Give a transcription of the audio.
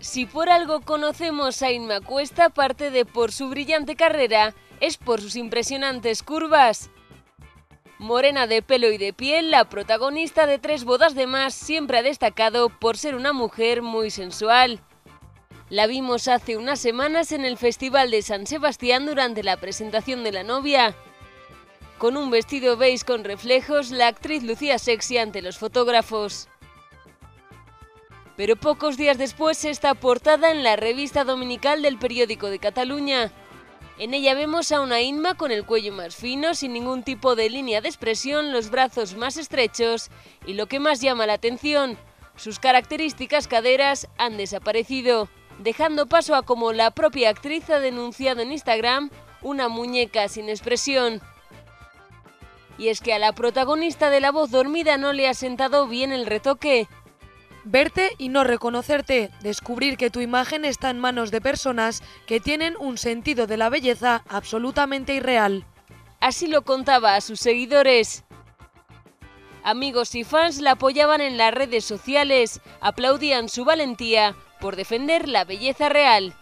Si por algo conocemos a Inma Cuesta, aparte de por su brillante carrera, es por sus impresionantes curvas. Morena de pelo y de piel, la protagonista de Tres bodas de más siempre ha destacado por ser una mujer muy sensual. La vimos hace unas semanas en el Festival de San Sebastián durante la presentación de La novia. Con un vestido beige con reflejos, la actriz lucía sexy ante los fotógrafos. Pero pocos días después está portada en la revista dominical del periódico de Cataluña. En ella vemos a una Inma con el cuello más fino, sin ningún tipo de línea de expresión, los brazos más estrechos y, lo que más llama la atención, sus características caderas han desaparecido, dejando paso a, como la propia actriz ha denunciado en Instagram, una muñeca sin expresión. Y es que a la protagonista de La Voz Dormida no le ha sentado bien el retoque. Verte y no reconocerte, descubrir que tu imagen está en manos de personas que tienen un sentido de la belleza absolutamente irreal. Así lo contaba a sus seguidores. Amigos y fans la apoyaban en las redes sociales, aplaudían su valentía por defender la belleza real.